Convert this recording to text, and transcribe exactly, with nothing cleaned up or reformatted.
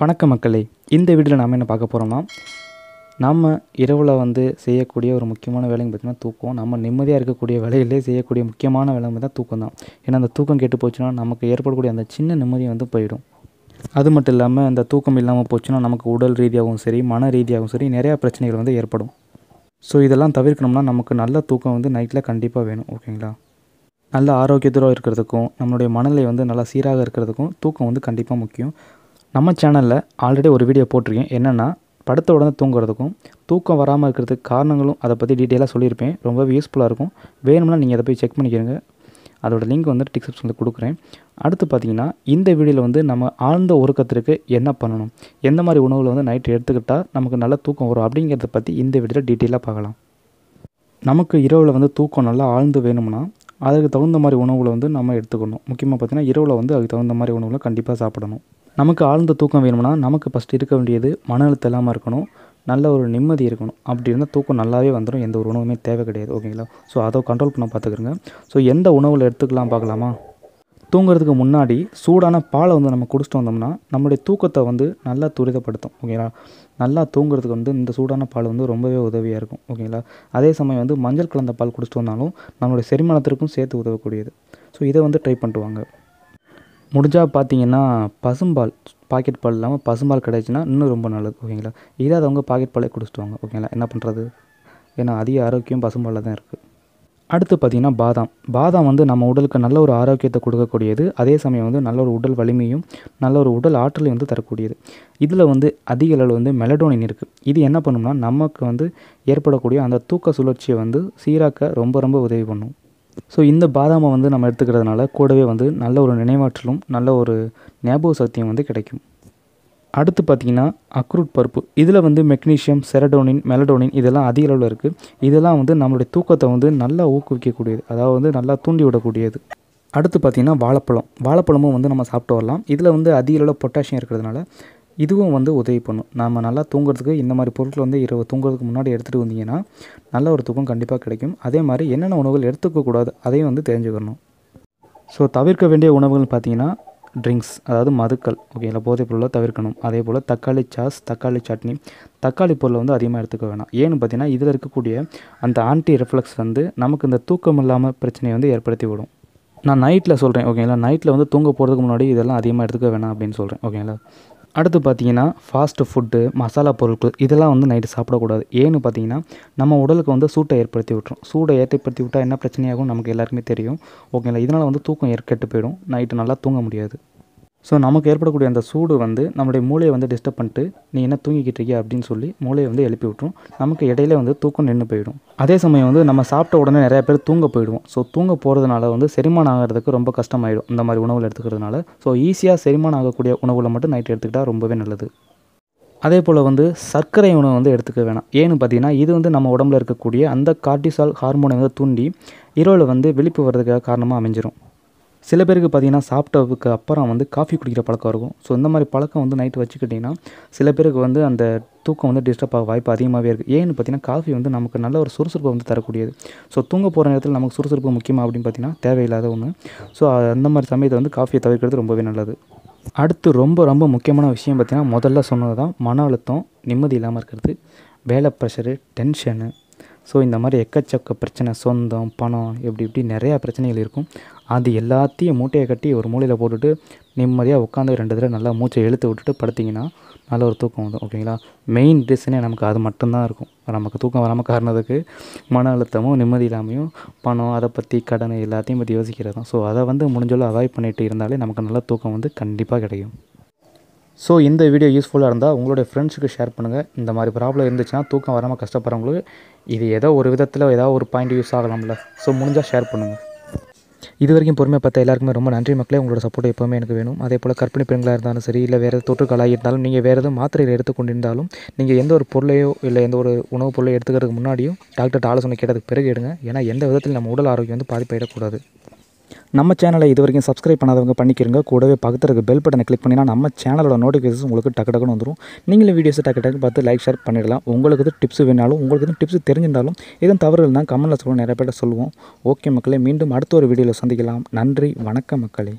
வணக்க மக்களே, இந்த வீடியோவில் நாம் என்ன பார்க்க போகிறோம்னா, நம்ம இரவில் வந்து செய்யக்கூடிய ஒரு முக்கியமான வேலைங்க பார்த்திங்கன்னா தூக்கம். நம்ம நிம்மதியாக இருக்கக்கூடிய வேலையிலே செய்யக்கூடிய முக்கியமான வேலை தான் தூக்கம் தான். ஏன்னா அந்த தூக்கம் கெட்டு போச்சுன்னா நமக்கு ஏற்படக்கூடிய அந்த சின்ன நிம்மதி வந்து போயிடும். அது மட்டும் இல்லாமல் அந்த தூக்கம் இல்லாமல் போச்சுன்னா நமக்கு உடல் ரீதியாகவும் சரி, மன ரீதியாகவும் சரி நிறையா பிரச்சனைகள் வந்து ஏற்படும். ஸோ இதெல்லாம் தவிர்க்கணும்னா நமக்கு நல்ல தூக்கம் வந்து நைட்டில் கண்டிப்பாக வேணும். ஓகேங்களா, நல்ல ஆரோக்கியத்தோடு இருக்கிறதுக்கும் நம்மளுடைய மனநிலை வந்து நல்லா சீராக இருக்கிறதுக்கும் தூக்கம் வந்து கண்டிப்பாக முக்கியம். நம்ம சேனலில் ஆல்ரெடி ஒரு வீடியோ போட்டிருக்கேன், என்னென்னா படுத்த உடனே தூங்குறதுக்கும் தூக்கம் வராமல் இருக்கிறதுக்கு காரணங்களும் அதை பற்றி டீட்டெயிலாக சொல்லியிருப்பேன். ரொம்ப யூஸ்ஃபுல்லாக இருக்கும், வேணும்னா நீங்கள் அதை போய் செக் பண்ணிக்கிறங்க. அதோடய லிங்க் வந்துட்டு டிஸ்கிரிப்ஷனில் கொடுக்குறேன். அடுத்து பார்த்திங்கன்னா, இந்த வீடியோவில் வந்து நம்ம ஆழ்ந்த உறக்கத்திற்கு என்ன பண்ணணும், எந்த மாதிரி உணவில் வந்து நைட்டு எடுத்துக்கிட்டால் நமக்கு நல்ல தூக்கம் வரும் அப்படிங்கிறத பற்றி இந்த வீடியோவில் டீட்டெயிலாக பார்க்கலாம். நமக்கு இரவில் வந்து தூக்கம் நல்லா ஆழ்ந்து வேணும்னா அதுக்கு தகுந்த மாதிரி உணவுகளை வந்து நம்ம எடுத்துக்கணும். முக்கியமாக பார்த்திங்கன்னா இரவில் வந்து அதுக்கு தகுந்த மாதிரி உணவுகளை கண்டிப்பாக சாப்பிடணும். நமக்கு ஆழ்ந்த தூக்கம் வேணும்னா நமக்கு ஃபஸ்ட்டு இருக்க வேண்டியது மன அழுத்தம் இல்லாமல் இருக்கணும், நல்ல ஒரு நிம்மதி இருக்கணும். அப்படி இருந்தால் தூக்கம் நல்லாவே வந்துடும், எந்த ஒரு உணவுமே தேவை கிடையாது. ஓகேங்களா, ஸோ அதை கண்ட்ரோல் பண்ண பார்த்துக்கிறங்க. ஸோ எந்த உணவில் எடுத்துக்கலாம் பார்க்கலாமா? தூங்குறதுக்கு முன்னாடி சூடான பாலை வந்து நம்ம குடிச்சிட்டு வந்தோம்னா நம்மளுடைய தூக்கத்தை வந்து நல்லா துரிதப்படுத்தும். ஓகேங்களா, நல்லா தூங்குறதுக்கு வந்து இந்த சூடான பால் வந்து ரொம்பவே உதவியாக இருக்கும். ஓகேங்களா, அதே சமயம் வந்து மஞ்சள் கலந்த பால் குடிச்சிட்டு வந்தாலும் நம்மளுடைய செரிமானத்திற்கும் சேர்த்து உதவக்கூடியது. ஸோ இதை வந்து ட்ரை பண்ணிட்டு வாங்க. முடிஞ்சால் பார்த்தீங்கன்னா பசும்பால், பாக்கெட் பால் இல்லாமல் பசும்பால் கிடையாச்சுன்னா இன்னும் ரொம்ப நல்லது. ஓகேங்களா, இதை அவங்க பாக்கெட் பாலே குடிச்சிட்டு வாங்க. ஓகேங்களா, என்ன பண்ணுறது, ஏன்னா அதிக ஆரோக்கியம் பசும்பாலில் தான் இருக்குது. அடுத்து பார்த்திங்கன்னா பாதாம். பாதாம் வந்து நம்ம உடலுக்கு நல்ல ஒரு ஆரோக்கியத்தை கொடுக்கக்கூடியது. அதே சமயம் வந்து நல்ல ஒரு உடல் வலிமையும் நல்ல ஒரு உடல் ஆற்றலையும் வந்து தரக்கூடியது. இதில் வந்து அதிக அளவு வந்து மெலடோனின் இருக்குது. இது என்ன பண்ணும்னா நமக்கு வந்து ஏற்படக்கூடிய அந்த தூக்க சுழற்சியை வந்து சீராக்க ரொம்ப ரொம்ப உதவி பண்ணும். ஸோ இந்த பாதாமை வந்து நம்ம எடுத்துக்கிறதுனால கூடவே வந்து நல்ல ஒரு நினைவாற்றலும் நல்ல ஒரு ஞாபக சக்தியும் வந்து கிடைக்கும். அடுத்து பார்த்திங்கன்னா அக்ரூட் பருப்பு. இதில் வந்து மெக்னீஷியம், செரடோனின், மெலடோனின் இதெல்லாம் அதிக அளவில் இருக்குது. இதெல்லாம் வந்து நம்மளுடைய தூக்கத்தை வந்து நல்லா ஊக்குவிக்கக்கூடியது, அதாவது வந்து நல்லா தூண்டி விடக்கூடியது. அடுத்து பார்த்திங்கன்னா வாழைப்பழம். வாழைப்பழமும் வந்து நம்ம சாப்பிட்டு வரலாம். இதில் வந்து அதிக அளவில் பொட்டாசியம் இருக்கிறதுனால இதுவும் வந்து உதவி பண்ணும். நம்ம நல்லா தூங்குறதுக்கு இந்த மாதிரி பொருட்கள் வந்து இரவு தூங்குறதுக்கு முன்னாடி எடுத்துகிட்டு வந்தீங்கன்னா நல்ல ஒரு தூக்கம் கண்டிப்பாக கிடைக்கும். அதே மாதிரி என்னென்ன உணவுகள் எடுத்துக்கக்கூடாது அதையும் வந்து தெரிஞ்சுக்கணும். ஸோ தவிர்க்க வேண்டிய உணவுகள் பார்த்திங்கன்னா ட்ரிங்க்ஸ், அதாவது மதுக்கள். ஓகேங்களா, போதைப் பொருளை தவிர்க்கணும். அதே போல் தக்காளி சாஸ், தக்காளி சட்னி, தக்காளி பொருளை வந்து அதிகமாக எடுத்துக்க வேணாம். ஏன்னு பார்த்திங்கன்னா இதில் இருக்கக்கூடிய அந்த ஆன்டி ரிஃப்ளெக்ஸ் வந்து நமக்கு இந்த தூக்கம் இல்லாமல் பிரச்சனையை வந்து ஏற்படுத்தி விடும். நான் நைட்டில் சொல்கிறேன். ஓகேங்களா, நைட்டில் வந்து தூங்க போகிறதுக்கு முன்னாடி இதெல்லாம் அதிகமாக எடுத்துக்க வேணாம் அப்படின்னு சொல்கிறேன். ஓகேங்களா, அடுத்து பார்த்திங்கன்னா ஃபாஸ்ட்டு ஃபுட்டு, மசாலா பொருட்கள் இதெல்லாம் வந்து நைட்டு சாப்பிடக்கூடாது. ஏன்னு பார்த்திங்கன்னா நம்ம உடலுக்கு வந்து சூட்டை ஏற்படுத்தி விட்டுரும். சூடை ஏற்படுத்தி விட்டால் என்ன பிரச்சனையாகும் நமக்கு எல்லாருக்குமே தெரியும். ஓகேங்களா, இதனால் வந்து தூக்கம் ஏற்கெட்டு போயிடும், நைட்டு நல்லா தூங்க முடியாது. ஸோ நமக்கு ஏற்படக்கூடிய அந்த சூடு வந்து நம்மளுடைய மூளையை வந்து டிஸ்டர்ப் பண்ணிட்டு நீ என்ன தூங்கிக்கிட்டு இருக்கியா அப்படின்னு சொல்லி மூளையை வந்து எழுப்பி விட்டுரும். நமக்கு இடையில வந்து தூக்கம் நின்று போயிடும். அதே சமயம் வந்து நம்ம சாப்பிட்ட உடனே நிறைய பேர் தூங்க போயிடுவோம். ஸோ தூங்க போகிறதுனால வந்து செரிமானம் ஆகிறதுக்கு ரொம்ப கஷ்டமாயிடும் இந்த மாதிரி உணவுகள் எடுத்துக்கிறதுனால. ஸோ ஈஸியாக செரிமானம் ஆகக்கூடிய உணவுகளை மட்டும் நைட் எடுத்துக்கிட்டால் ரொம்பவே நல்லது. அதே போல் வந்து சர்க்கரை உணவு வந்து எடுத்துக்க வேணாம். ஏன்னு பார்த்திங்கன்னா இது வந்து நம்ம உடம்புல இருக்கக்கூடிய அந்த கார்டிசால் ஹார்மோனை வந்து தூண்டி இரவில் வந்து விழிப்பு வர்றதுக்காக காரணமாக அமைஞ்சிரும். சில பேருக்கு பார்த்திங்கன்னா சாப்பிட்டதுக்கு அப்புறம் வந்து காஃபி குடிக்கிற பழக்கம் இருக்கும். ஸோ இந்த மாதிரி பழக்கம் வந்து நைட்டு வச்சுக்கிட்டிங்கன்னா சில பேருக்கு வந்து அந்த தூக்கம் வந்து டிஸ்டர்ப் ஆக வாய்ப்பு அதிகமாகவே இருக்குது. ஏன்னு பார்த்திங்கன்னா காஃபி வந்து நமக்கு நல்ல ஒரு சுறுசுறுப்பை வந்து தரக்கூடியது. ஸோ தூங்க போகிற நேரத்தில் நமக்கு சுறுசுறுப்பு முக்கியமாக அப்படின்னு பார்த்திங்கன்னா தேவையில்லாத ஒன்று. ஸோ அந்த மாதிரி சமயத்தை வந்து காஃபியை தவிர்க்கிறது ரொம்பவே நல்லது. அடுத்து ரொம்ப ரொம்ப முக்கியமான விஷயம் பார்த்திங்கன்னா முதல்ல சொன்னது தான் மன அழுத்தம், நிம்மதி இல்லாமல் இருக்கிறது, வேலை ப்ரெஷரு, டென்ஷனு. ஸோ இந்த மாதிரி எக்கச்சக்க பிரச்சனை, சொந்தம், பணம், இப்படி இப்படி நிறையா பிரச்சனைகள் இருக்கும். அது எல்லாத்தையும் மூட்டையை கட்டி ஒரு மூலையில் போட்டுட்டு நிம்மதியாக உட்காந்து ரெண்டு தடவை நல்லா மூச்சை இழுத்து விட்டுட்டு படுத்திங்கன்னா நல்ல ஒரு தூக்கம் வரும். ஓகேங்களா, மெயின் ரீசனே நமக்கு அது மட்டும்தான் இருக்கும். நமக்கு தூக்கம் வராமல் காரணத்துக்கு மன அழுத்தமும் நிம்மதி இல்லாமையும் பணம், அதை பற்றி கடன் எல்லாத்தையும் பற்றி யோசிக்கிறது தான். ஸோ அதை வந்து முடிஞ்சளவு அவாய்ட் பண்ணிட்டு இருந்தாலே நமக்கு நல்ல தூக்கம் வந்து கண்டிப்பாக கிடைக்கும். ஸோ இந்த வீடியோ யூஸ்ஃபுல்லாக இருந்தால் உங்களுடைய ஃப்ரெண்ட்ஸுக்கு ஷேர் பண்ணுங்கள். இந்த மாதிரி ப்ராப்ளம் இருந்துச்சுன்னா தூக்கம் வராமல் கஷ்டப்படுறவங்களுக்கு இது ஏதோ ஒரு விதத்தில் ஏதோ ஒரு பாயிண்ட் யூஸ் ஆகலாம்ல. ஸோ முடிஞ்சால் ஷேர் பண்ணுங்கள். இது வரைக்கும் பொறுமையாக பார்த்தா எல்லாருக்குமே ரொம்ப நன்றி மக்களே. உங்களோட சப்போர்ட் எப்போவுமே எனக்கு வேணும். அதே போல் கர்ப்பிணி பெண்களாக இருந்தாலும் சரி, இல்லை வேறு தொற்றுக்களாக இருந்தாலும், நீங்கள் வேறு எதுவும் மாத்திரையில் எடுத்துக்கொண்டிருந்தாலும், நீங்கள் எந்த ஒரு பொருளையோ இல்லை எந்த ஒரு உணவுப் பொருளையோ எடுத்துக்கிறதுக்கு முன்னாடியும் டாக்டர்கிட்ட ஆலோசனை கேட்டதுக்கு பிறகு எடுங்க. ஏன்னா எந்த விதத்தில் நம்ம உடல் ஆரோக்கியம் வந்து பாதிப்பாயிடக்கூடாது. நம்ம சேனலை இது வரைக்கும் சப்ஸ்கிரைப் பண்ணாதவங்க பண்ணிக்கிறங்க. கூடவே பக்கத்துக்கு பெல் பட்டனை கிளிக் பண்ணிங்கன்னா நம்ம சேனலோட நோட்டிஃபிகேஷன் உங்களுக்கு டக்கு டக்குன்னு வந்துடும். நீங்களே வீடியோஸை டக்கு டக்கு பார்த்து லைக் ஷேர் பண்ணிடலாம். உங்களுக்கு டிப்ஸ் வேணாலும், உங்களுக்கு டிப்ஸ் தெரிஞ்சிருந்தாலும், எதுவும் தவறுகள்னா கமெண்ட்டில் சொல்லுவோம், நிறைய பேர்ட்ட சொல்லுவோம். ஓகே மக்களே, மீண்டும் அடுத்த ஒரு வீடியோவில் சந்திக்கலாம். நன்றி, வணக்கம் மக்களே.